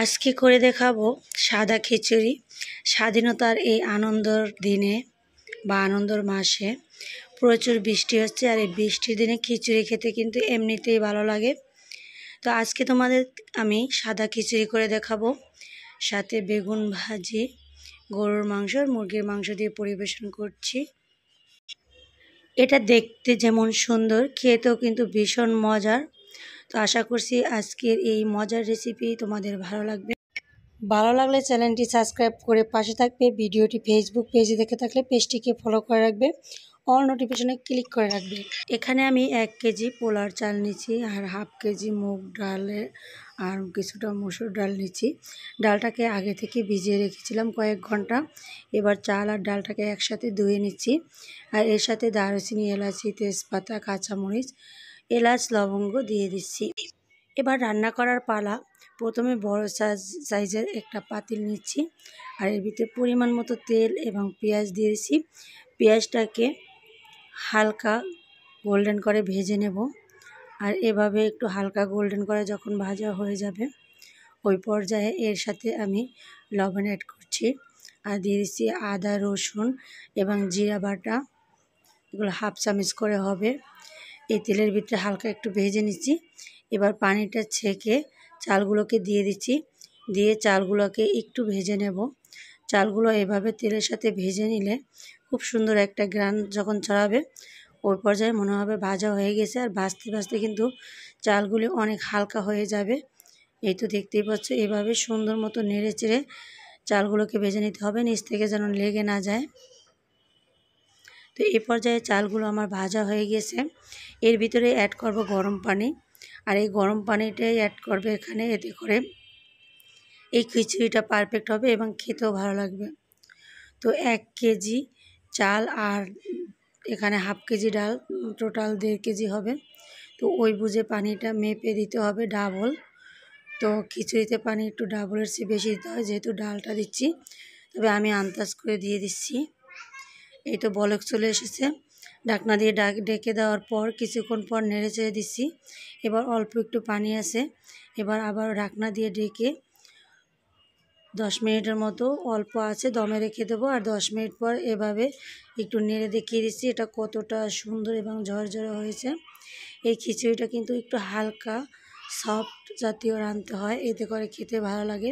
আজকে করে দেখাবো সাদা খিচুড়ি। স্বাধীনতার এই আনন্দর দিনে বা আনন্দর মাসে প্রচুর বৃষ্টি হচ্ছে, আর এই বৃষ্টির দিনে খিচুড়ি খেতে কিন্তু এমনিতেই ভালো লাগে। তো আজকে তোমাদের আমি সাদা খিচুড়ি করে দেখাবো, সাথে বেগুন ভাজি, গরুর মাংস আর মুরগির মাংস দিয়ে পরিবেশন করছি। এটা দেখতে যেমন সুন্দর, খেতেও কিন্তু ভীষণ মজার। তো আশা করছি আজকের এই মজার রেসিপি তোমাদের ভালো লাগবে। ভালো লাগলে চ্যানেলটি সাবস্ক্রাইব করে পাশে থাকবে। ভিডিওটি ফেসবুক পেজে দেখে থাকলে পেজটিকে ফলো করে রাখবে, অল নোটিফিকেশনে ক্লিক করে রাখবে। এখানে আমি 1 কেজি পোলার চাল নিচ্ছি, আর 1/2 কেজি মুগ ডালের আর কিছুটা মসুর ডাল নিচ্ছি। ডালটাকে আগে থেকে ভিজিয়ে রেখেছিলাম কয়েক ঘন্টা। এবার চাল আর ডালটাকে একসাথে ধুয়ে নিচ্ছি, আর এর সাথে দারুচিনি, এলাচি, তেজপাতা, কাঁচামরিচ, এলাচ, লবঙ্গ দিয়ে দিচ্ছি। এবার রান্না করার পালা। প্রথমে বড় সাইজের একটা পাতিল নিচ্ছি, আর এর ভিতরে পরিমাণ মতো তেল এবং পেঁয়াজ দিয়ে দিচ্ছি। পেঁয়াজটাকে হালকা গোল্ডেন করে ভেজে নেব, আর এভাবে একটু হালকা গোল্ডেন করে যখন ভাজা হয়ে যাবে ওই পর্যায়ে এর সাথে আমি লবণ অ্যাড করছি, আর দিয়ে দিচ্ছি আদা, রসুন এবং জিরা বাটা। এগুলো 1/2 চামচ করে হবে। এই তেলের ভিতরে হালকা একটু ভেজে নিচ্ছি। এবার পানিটা ছেঁকে চালগুলোকে দিয়ে দিচ্ছি, দিয়ে চালগুলোকে একটু ভেজে নেব। চালগুলো এভাবে তেলের সাথে ভেজে নিলে খুব সুন্দর একটা গ্রান যখন ছড়াবে ওই পর্যায়ে মনে হবে ভাজা হয়ে গেছে। আর ভাজতে ভাজতে কিন্তু চালগুলি অনেক হালকা হয়ে যাবে। এই তো দেখতেই পাচ্ছ, এভাবে সুন্দর মতো নেড়ে চেড়ে চালগুলোকে ভেজে নিতে হবে, নিচ থেকে যেন লেগে না যায়। তো এই পর্যায়ে চালগুলো আমার ভাজা হয়ে গেছে। এর ভিতরে অ্যাড করব গরম পানি, আর এই গরম পানিটাই অ্যাড করবে এখানে। এতে করে এই খিচুড়িটা পারফেক্ট হবে এবং খেতেও ভালো লাগবে। তো 1 কেজি চাল আর এখানে 1/2 কেজি ডাল, টোটাল 1.5 কেজি হবে। তো ওই বুঝে পানিটা মেপে দিতে হবে ডাবল। তো খিচুড়িতে পানি একটু ডাবলের চেয়ে বেশি দিতে হয়, যেহেতু ডালটা দিচ্ছি, তবে আমি আন্দাজ করে দিয়ে দিচ্ছি। এই তো বলক চলে এসেছে। ঢাকনা দিয়ে ডেকে দেওয়ার পর কিছুক্ষণ পর নেড়ে চেড়ে দিচ্ছি। এবার অল্প একটু পানি আছে। এবার আবার ঢাকনা দিয়ে ডেকে 10 মিনিটের মতো অল্প আছে দমে রেখে দেবো। আর 10 মিনিট পর এভাবে একটু নেড়ে দেখিয়ে দিচ্ছি এটা কতটা সুন্দর এবং ঝরঝরে হয়েছে। এই খিচুড়িটা কিন্তু একটু হালকা সফট জাতীয় রাঁধতে হয়, এতে করে খেতে ভালো লাগে।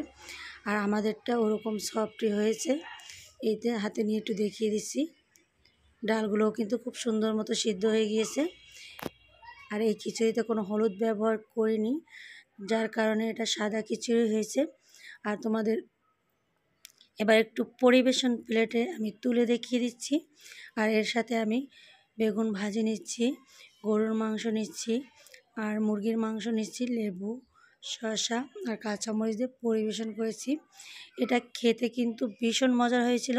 আর আমাদেরটা ওরকম সফটই হয়েছে। এইতে হাতে নিয়ে একটু দেখিয়ে দিচ্ছি। ডালগুলোও কিন্তু খুব সুন্দর মতো সিদ্ধ হয়ে গিয়েছে। আর এই খিচুড়িতে কোনো হলুদ ব্যবহার করিনি, যার কারণে এটা সাদা খিচুড়ি হয়েছে। আর তোমাদের এবার একটু পরিবেশন প্লেটে আমি তুলে দেখিয়ে দিচ্ছি। আর এর সাথে আমি বেগুন ভাজি নিচ্ছি, গরুর মাংস নিচ্ছি, আর মুরগির মাংস নিচ্ছি, লেবু, শসা আর কাঁচামরিচ দিয়ে পরিবেশন করেছি। এটা খেতে কিন্তু ভীষণ মজার হয়েছিল।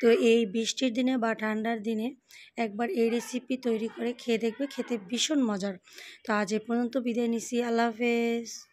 তো এই বৃষ্টির দিনে বা ঠান্ডার দিনে একবার এই রেসিপি তৈরি করে খেয়ে দেখবে, খেতে ভীষণ মজার। তো আজ এ পর্যন্ত বিদায় নিচ্ছি। আল্লাহ হাফেজ।